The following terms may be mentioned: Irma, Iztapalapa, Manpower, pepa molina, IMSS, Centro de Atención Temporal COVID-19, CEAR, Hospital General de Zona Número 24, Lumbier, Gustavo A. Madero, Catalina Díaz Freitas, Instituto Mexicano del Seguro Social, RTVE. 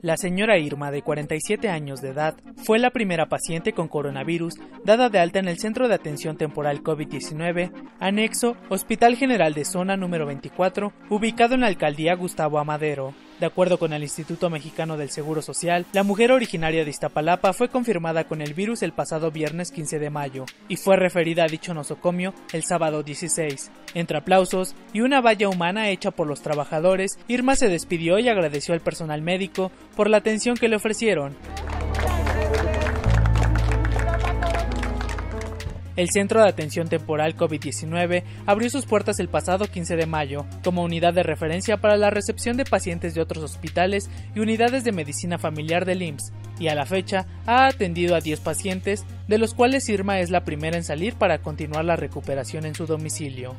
La señora Irma, de 47 años de edad, fue la primera paciente con coronavirus dada de alta en el Centro de Atención Temporal COVID-19, anexo Hospital General de Zona número 24, ubicado en la alcaldía Gustavo A. Madero. De acuerdo con el Instituto Mexicano del Seguro Social, la mujer originaria de Iztapalapa fue confirmada con el virus el pasado viernes 15 de mayo y fue referida a dicho nosocomio el sábado 16. Entre aplausos y una valla humana hecha por los trabajadores, Irma se despidió y agradeció al personal médico por la atención que le ofrecieron. El Centro de Atención Temporal COVID-19 abrió sus puertas el pasado 15 de mayo como unidad de referencia para la recepción de pacientes de otros hospitales y unidades de medicina familiar del IMSS, y a la fecha ha atendido a 10 pacientes, de los cuales Irma es la primera en salir para continuar la recuperación en su domicilio.